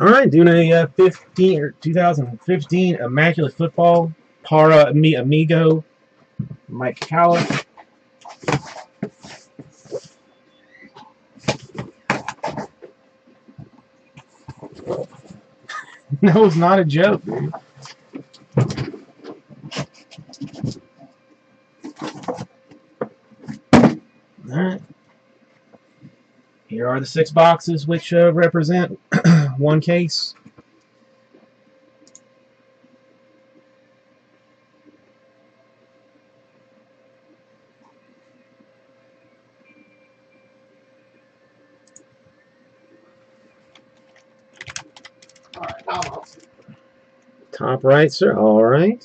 All right, doing a 2015 Immaculate Football, Para Mi Amigo, Mike Callis. No, it's not a joke, dude. All right. Here are the 6 boxes which represent one case. All right, top right, sir. All right.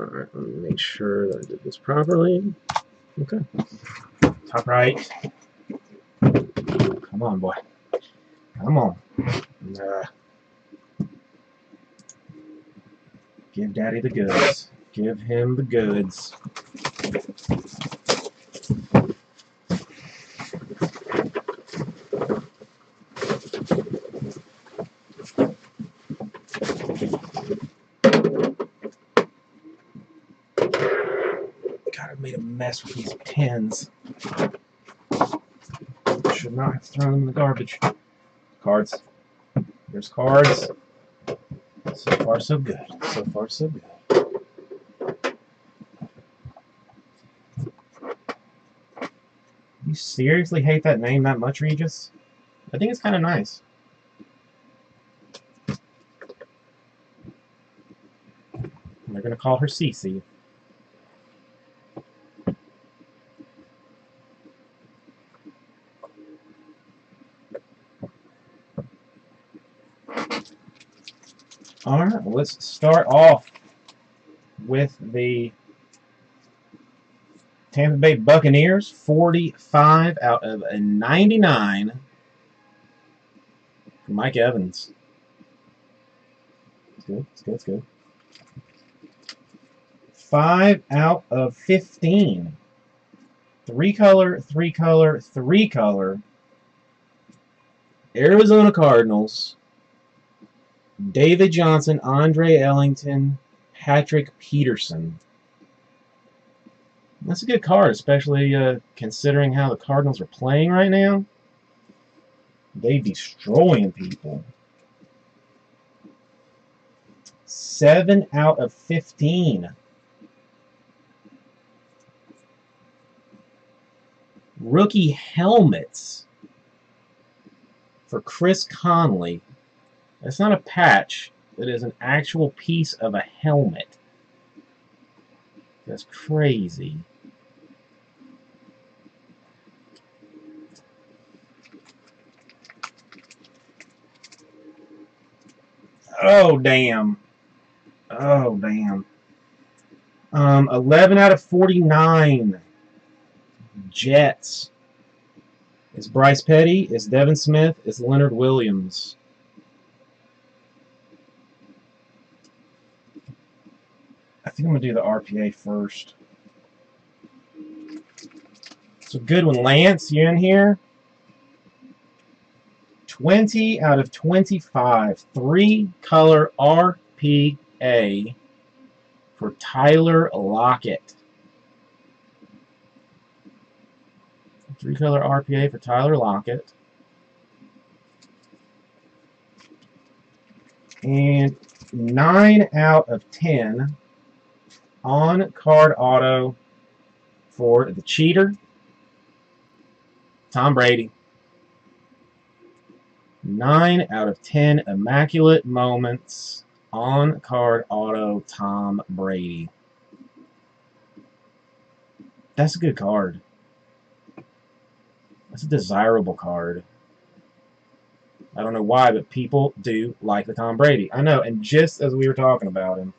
Alright, let me make sure that I did this properly. Okay. Top right. Come on, boy. Come on. Give Daddy the goods. Give him the goods. Mess with these pins. Should not have thrown them in the garbage. Cards. There's cards. So far, so good. So far, so good. You seriously hate that name that much, Regis? I think it's kind of nice. And they're going to call her Cece. Alright, well, let's start off with the Tampa Bay Buccaneers, 45 out of 99 for Mike Evans. It's good, it's good, it's good. 5 out of 15. 3-color, 3-color, 3-color. Arizona Cardinals. David Johnson, Andre Ellington, Patrick Peterson. That's a good card, especially considering how the Cardinals are playing right now. They're destroying people. 7 out of 15. Rookie helmets for Chris Conley. That's not a patch. It is an actual piece of a helmet. That's crazy. Oh, damn. Oh, damn. 11 out of 49. Jets. It's Bryce Petty. It's Devin Smith. It's Leonard Williams. I think I'm going to do the RPA first. So good one. Lance, you in here? 20 out of 25. 3-color RPA for Tyler Lockett. 3-color RPA for Tyler Lockett. And 9 out of 10. On card auto for the cheater, Tom Brady. 9 out of 10 immaculate moments on card auto, Tom Brady. That's a good card. That's a desirable card. I don't know why, but people do like the Tom Brady. I know, and just as we were talking about him.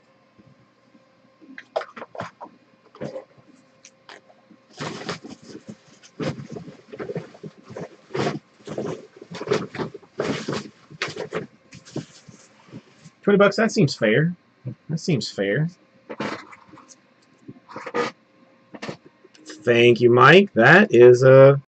$20, that seems fair. That seems fair. Thank you, Mike. That is a